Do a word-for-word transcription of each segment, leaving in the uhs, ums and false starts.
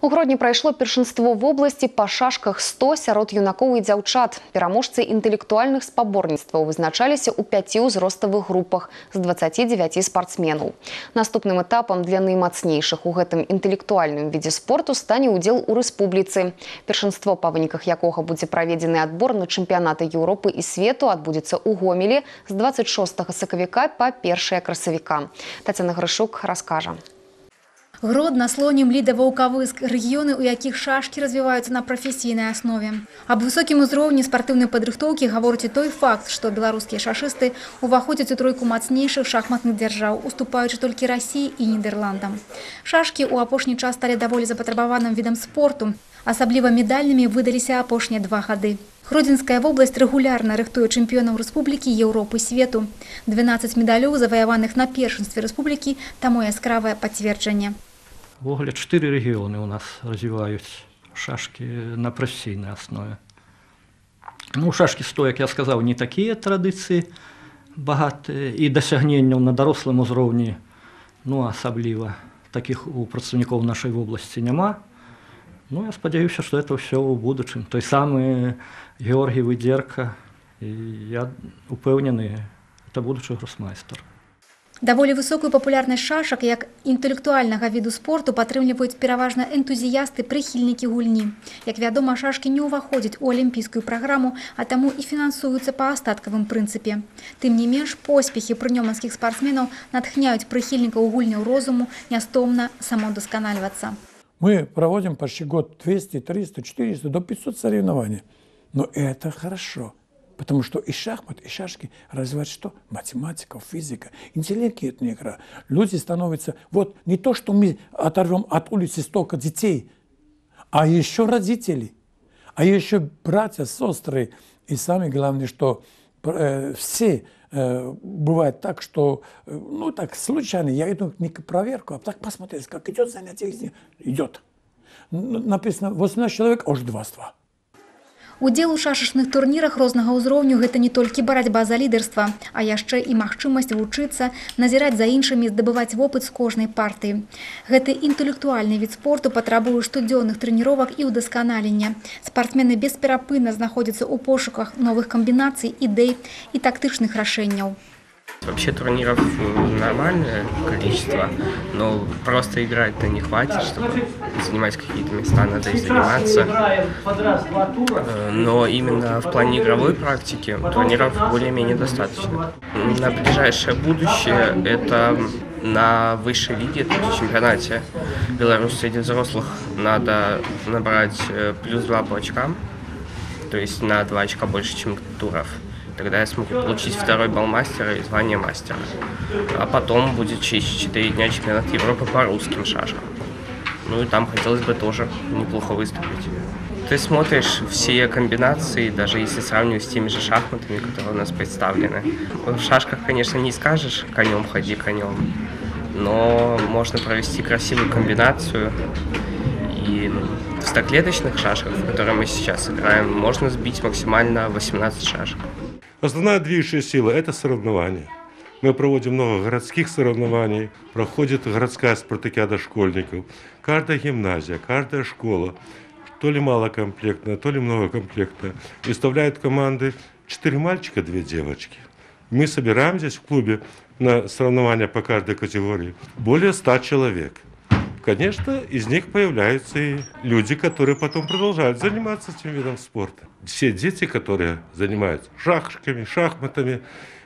У грудні прайшло першинство в области по шашках сто сярод юнаков и дзяўчат. Пераможцы интеллектуальных спаборніцтваў вызначаліся у пяти узростовых группах с двадцати девяти спортсменов. Наступным этапом для наимацнейших у гэтым интеллектуальным виде спорту стане удзел у республицы. Першинство, по выніках якога будзе праведзены отбор на чемпионаты Европы и свету, отбудется у Гомелі с двадцать шестого сакавіка по першае красавіка. Татьяна Грышук расскажа. Гродно, Слонім, Лідава, Укавыск – регионы, у яких шашки развиваются на профессийной основе. Об высоком уровне спортивной подрыхтовки говорит и той факт, что белорусские шашисты уваходят у тройку мацнейших шахматных держав, уступаючи только России и Нидерландам. Шашки у опошний час стали довольно запотребованным видом спорту, особливо медальными выдались опошние два года. Гродзенская область регулярно рыхтует чемпионов республики, Европы и свету. двенадцать медалей, завоеванных на першинстве республики, тому яскравое подтверждение. В четыре региона у нас развивают шашки на профессийной основе. Ну, шашки стоек, я сказал, не такие традиции богатые, и достижения на дорослом уровне, ну, особливо, таких у представников нашей области нема. Ну, я сподеюсь, что это все в будущем. Той самый Георгий Выдерка, и я уверен, это будущий гроссмейстер. Довольно высокую популярность шашак как интеллектуального виду спорту подтрымливают переважно энтузиасты, прихильники гульни. Как ведомо, шашки не уваходят у олимпийскую программу, а тому и финансуются по остатковым принципе. Тем не менее, поспехи прынёманских спортсменов натхняют прихильников гульню розуму, неостомно самодосконаливаться. Мы проводим почти год двести, триста, четыреста, до пятисот соревнований. Но это хорошо, потому что и шахмат, и шашки развивают что? Математика, физика, интеллектная игра. Люди становятся... Вот не то, что мы оторвем от улицы столько детей, а еще родители, а еще братья, сестры. И самое главное, что э, все... Бывает так, что, ну, так, случайно, я иду не к проверку, а так посмотреть, как идет занятие, идет. Написано, восемнадцать человек, аж двадцать два. Удзел у шашечных турнирах рознага ўзроўню – это не только борьба за лидерство, а еще и магчымасць вучиться, назирать за іншымі, здобывать опыт с кожной партии. Гэты интеллектуальный вид спорту потребует штодзённых тренировок и удосконаления. Спортсмены бесперапынна находятся у пошуках новых комбинаций, идей и тактичных решений. Вообще турниров нормальное количество, но просто играть-то не хватит, чтобы занимать какие-то места, надо и заниматься. Но именно в плане игровой практики турниров более-менее достаточно. На ближайшее будущее это на высшей лиге, то есть в чемпионате Беларуси среди взрослых надо набрать плюс два по очкам, то есть на два очка больше, чем туров. Тогда я смогу получить второй балл мастера и звание мастера. А потом будет через четыре дня чемпионат Европы по русским шашкам. Ну и там хотелось бы тоже неплохо выступить. Ты смотришь все комбинации, даже если сравнивать с теми же шахматами, которые у нас представлены. В шашках, конечно, не скажешь «конем ходи, конем», но можно провести красивую комбинацию. И в стоклеточных шашках, в которые мы сейчас играем, можно сбить максимально восемнадцать шашек. Основная движущая сила – это соревнования. Мы проводим много городских соревнований, проходит городская спартакиада школьников. Каждая гимназия, каждая школа, то ли малокомплектная, то ли многокомплектная, выставляют команды четыре мальчика, две девочки. Мы собираем здесь в клубе на соревнования по каждой категории более ста человек. Конечно, из них появляются и люди, которые потом продолжают заниматься этим видом спорта. Все дети, которые занимаются шашками, шахматами,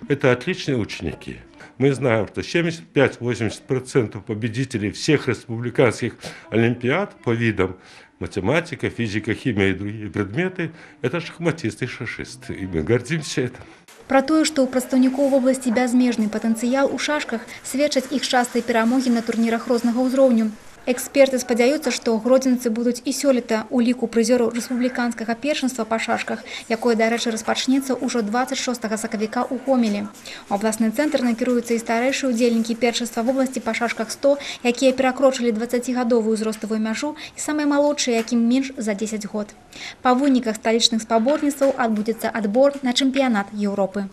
это отличные ученики. Мы знаем, что семьдесят пять — восемьдесят процентов победителей всех республиканских олимпиад по видам математика, физика, химия и другие предметы – это шахматисты и шашисты, и мы гордимся этим. Про то, что у представников в области безмежный потенциал у шашках, сведчат их частые перемоги на турнирах рознага ўзроўню. Эксперты спадзяюцца, что гродзенцы будут и сёлета у лику призеру республиканского першинства по шашках, якое, до речи, распачнется уже двадцать шестого сакавіка у Гомелі. У областный центр накіруюцца и старейшие удельники першинства в области по шашках сто, якія перакрочили дваццацігадовую узростовую мяжу, и самые молодшие, яким меньше за десять год. По выніках столичных спаборніцтваў отбудется отбор на чемпионат Европы.